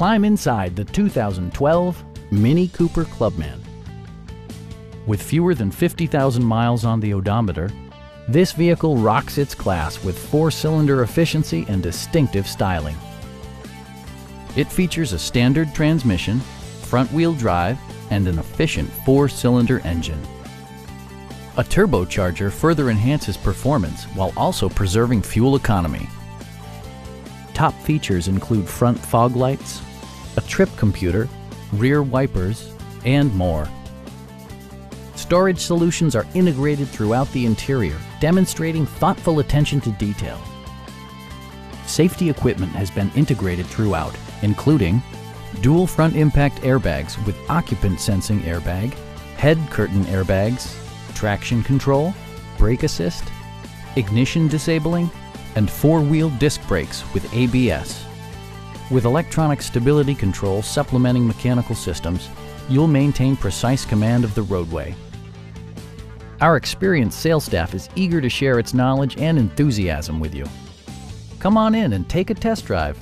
Climb inside the 2012 MINI Cooper Clubman. With fewer than 50,000 miles on the odometer, this vehicle rocks its class with four-cylinder efficiency and distinctive styling. It features a standard transmission, front-wheel drive, and an efficient four-cylinder engine. A turbocharger further enhances performance while also preserving fuel economy. Top features include front fog lights, a trip computer, rear wipers, and more. Storage solutions are integrated throughout the interior, demonstrating thoughtful attention to detail. Safety equipment has been integrated throughout, including dual front impact airbags with occupant sensing airbag, head curtain airbags, traction control, brake assist, ignition disabling, and four-wheel disc brakes with ABS. With electronic stability control supplementing mechanical systems, you'll maintain precise command of the roadway. Our experienced sales staff is eager to share its knowledge and enthusiasm with you. Come on in and take a test drive.